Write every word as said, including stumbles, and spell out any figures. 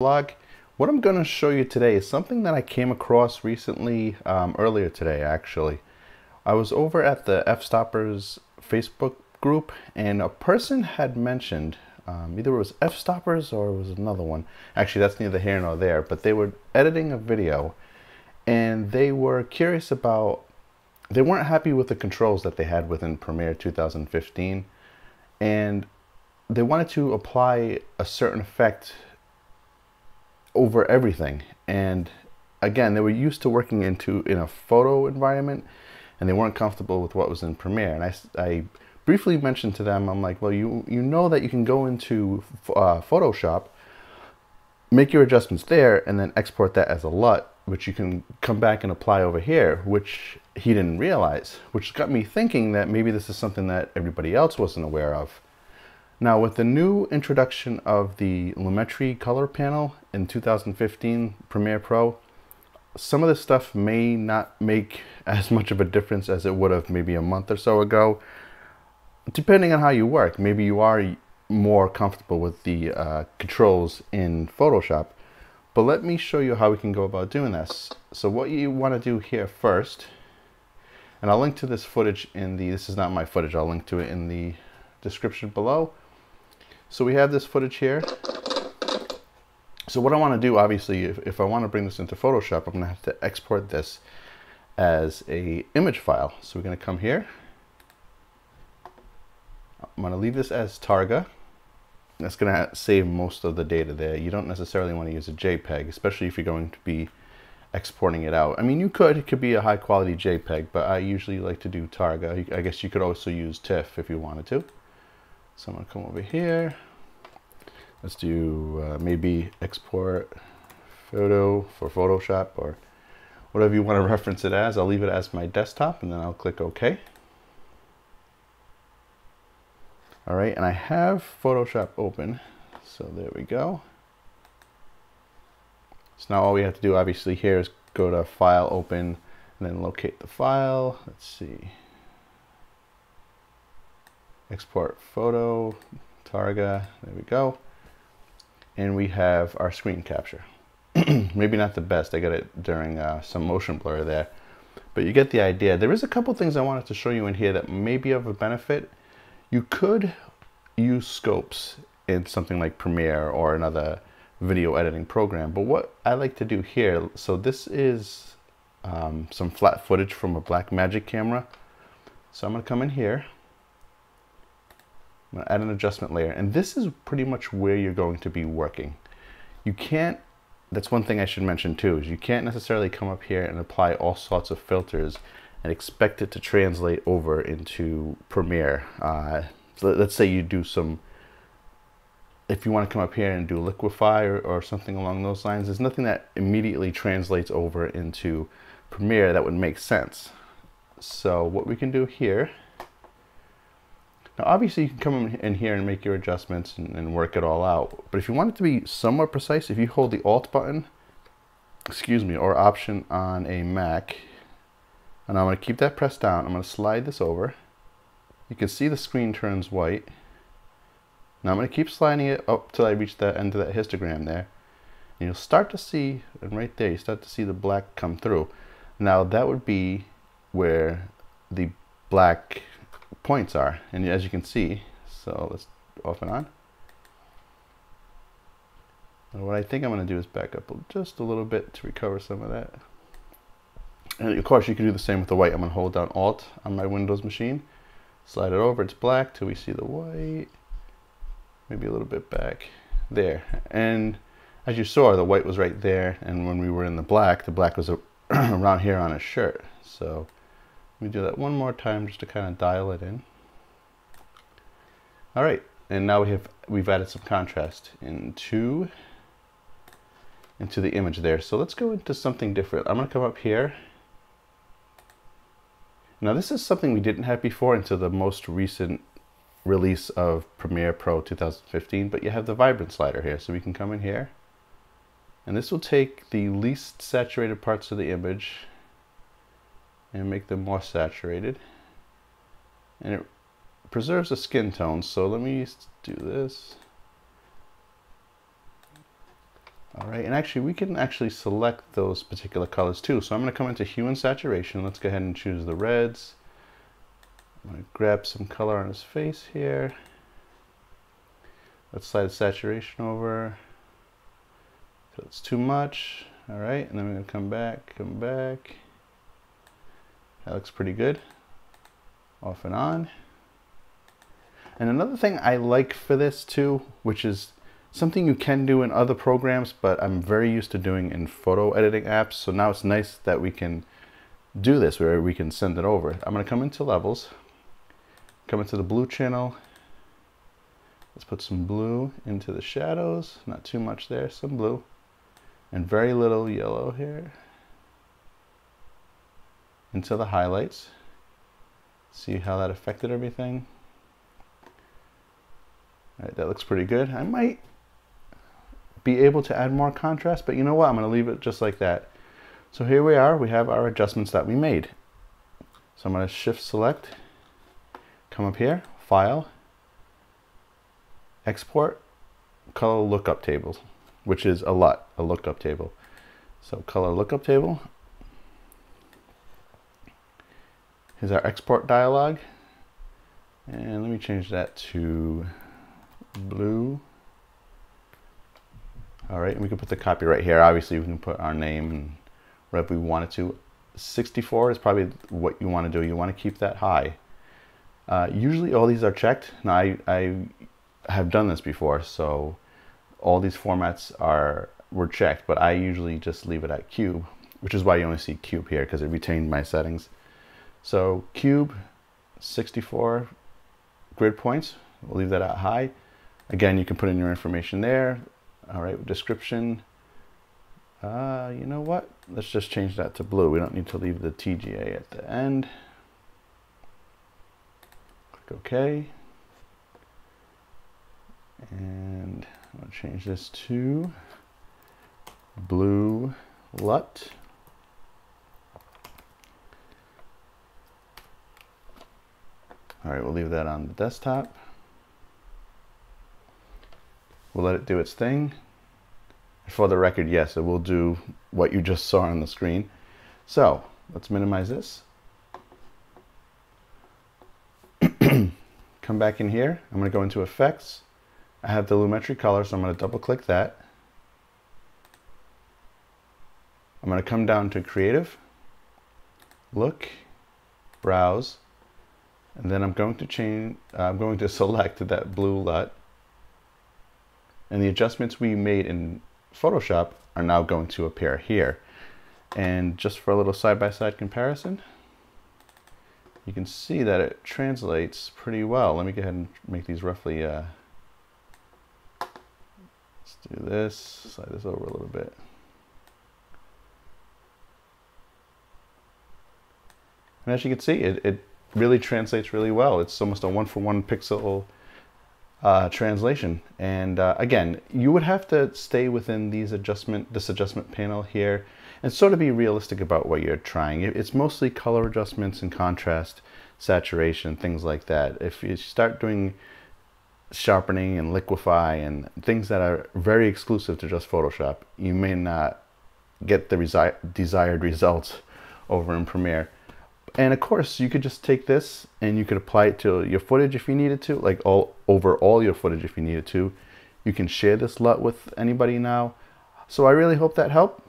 Blog. What I'm going to show you today is something that I came across recently, um, earlier today actually. I was over at the F-Stoppers Facebook group and a person had mentioned, um, either it was F-Stoppers or it was another one. Actually, that's neither here nor there, but they were editing a video and they were curious about, they weren't happy with the controls that they had within Premiere two thousand fifteen, and they wanted to apply a certain effect over everything. And again, they were used to working into in a photo environment and they weren't comfortable with what was in Premiere. And I, I briefly mentioned to them, I'm like, well, you you know that you can go into uh, Photoshop, make your adjustments there, and then export that as a L U T, which you can come back and apply over here, which he didn't realize, which got me thinking that maybe this is something that everybody else wasn't aware of. Now, with the new introduction of the Lumetri color panel in two thousand fifteen Premiere Pro, some of this stuff may not make as much of a difference as it would have maybe a month or so ago, depending on how you work. Maybe you are more comfortable with the uh, controls in Photoshop, but let me show you how we can go about doing this. So what you want to do here first, and I'll link to this footage in the, this is not my footage, I'll link to it in the description below. So we have this footage here. So what I want to do, obviously, if, if I want to bring this into Photoshop, I'm going to have to export this as a image file. So we're going to come here. I'm going to leave this as Targa. That's going to save most of the data there. You don't necessarily want to use a JPEG, especially if you're going to be exporting it out. I mean, you could, it could be a high quality JPEG, but I usually like to do Targa. I guess you could also use TIFF if you wanted to. So I'm going to come over here. Let's do uh, maybe export photo for Photoshop or whatever you want to reference it as. I'll leave it as my desktop and then I'll click OK. All right, and I have Photoshop open. So there we go. So now all we have to do obviously here is go to File, Open, and then locate the file. Let's see. Export photo, Targa, there we go. And we have our screen capture. Maybe not the best, I got it during uh, some motion blur there, but you get the idea. There is a couple things I wanted to show you in here that may be of a benefit. You could use scopes in something like Premiere or another video editing program, but what I like to do here, so this is um, some flat footage from a Blackmagic camera. So I'm gonna come in here, I'm gonna add an adjustment layer, and this is pretty much where you're going to be working. You can't, that's one thing I should mention too, is you can't necessarily come up here and apply all sorts of filters and expect it to translate over into Premiere. Uh, so let's say you do some, if you want to come up here and do Liquify or, or something along those lines, there's nothing that immediately translates over into Premiere that would make sense. So what we can do here, now obviously you can come in here and make your adjustments and, and work it all out, but if you want it to be somewhat precise, if you hold the Alt button, excuse me, or Option on a Mac, and I'm going to keep that pressed down, I'm going to slide this over. You can see the screen turns white. Now I'm going to keep sliding it up till I reach the end of that histogram there. And you'll start to see, and right there, you start to see the black come through. Now that would be where the black points are. And as you can see, so let's off and on. And what I think I'm going to do is back up just a little bit to recover some of that. And of course, you can do the same with the white. I'm going to hold down Alt on my Windows machine, slide it over, it's black till we see the white. Maybe a little bit back there. And as you saw, the white was right there. And when we were in the black, the black was around here on his shirt. So let me do that one more time just to kind of dial it in. All right, and now we have, we've added some contrast into, into the image there. So let's go into something different. I'm gonna come up here. Now this is something we didn't have before until the most recent release of Premiere Pro two thousand fifteen, but you have the Vibrance slider here, so we can come in here, and this will take the least saturated parts of the image and make them more saturated, and it preserves the skin tone. So let me do this. All right, and actually we can actually select those particular colors too. So I'm going to come into hue and saturation. Let's go ahead and choose the reds. I'm going to grab some color on his face here. Let's slide the saturation over. So it's too much. All right, and then we're going to come back, come back. That looks pretty good. Off and on. And another thing I like for this too, which is something you can do in other programs, but I'm very used to doing in photo editing apps. So now it's nice that we can do this where we can send it over. I'm going to come into levels, come into the blue channel. Let's put some blue into the shadows. Not too much there, some blue and very little yellow here. Into the highlights. See how that affected everything. All right, that looks pretty good. I might be able to add more contrast, but you know what? I'm going to leave it just like that. So here we are. We have our adjustments that we made. So I'm going to shift select, come up here, file, export, color lookup table, which is a L U T, a lookup table. So color lookup table. Here's our export dialog. And let me change that to blue. All right, and we can put the copy right here. Obviously, we can put our name and whatever we wanted to. sixty-four is probably what you want to do. You want to keep that high. Uh, usually, all these are checked. Now, I, I have done this before, so all these formats are were checked, but I usually just leave it at cube, which is why you only see cube here, because it retained my settings. So cube, sixty-four grid points. We'll leave that at high. Again, you can put in your information there. All right, description. Uh, you know what? Let's just change that to blue. We don't need to leave the T G A at the end. Click OK. And I'm going to change this to blue L U T. All right, we'll leave that on the desktop. We'll let it do its thing. For the record, yes, it will do what you just saw on the screen. So let's minimize this. Come back in here. I'm going to go into effects. I have the Lumetri color, so I'm going to double click that. I'm going to come down to creative, look, browse, and then I'm going to change, uh, I'm going to select that blue L U T. And the adjustments we made in Photoshop are now going to appear here. And just for a little side-by-side comparison, you can see that it translates pretty well. Let me go ahead and make these roughly, uh, let's do this, slide this over a little bit. And as you can see, it, it really translates really well. It's almost a one-for-one pixel Uh, translation. And uh, again, you would have to stay within these adjustment, this adjustment panel here, and sort of be realistic about what you're trying. It's mostly color adjustments and contrast, saturation, things like that. If you start doing sharpening and liquify and things that are very exclusive to just Photoshop, you may not get the resi desired results over in Premiere. And of course, you could just take this and you could apply it to your footage if you needed to, like all over all your footage if you needed to. You can share this L U T with anybody now. So I really hope that helped.